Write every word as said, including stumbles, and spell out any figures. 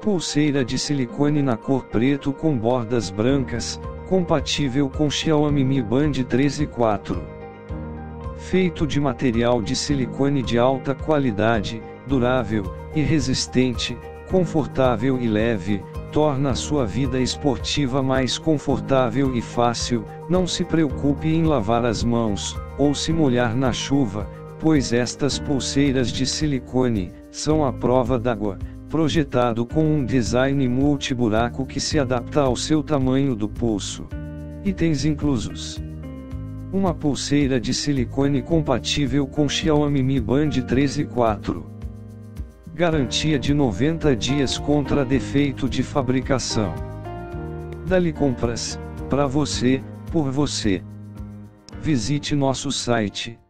Pulseira de silicone na cor preto com bordas brancas, compatível com Xiaomi Mi Band três e quatro. Feito de material de silicone de alta qualidade, durável e resistente, confortável e leve, torna a sua vida esportiva mais confortável e fácil. Não se preocupe em lavar as mãos, ou se molhar na chuva, pois estas pulseiras de silicone são à prova d'água, projetado com um design multiburaco que se adapta ao seu tamanho do pulso. Itens inclusos: uma pulseira de silicone compatível com Xiaomi Mi Band três e quatro. Garantia de noventa dias contra defeito de fabricação. DalyCompras, para você, por você. Visite nosso site.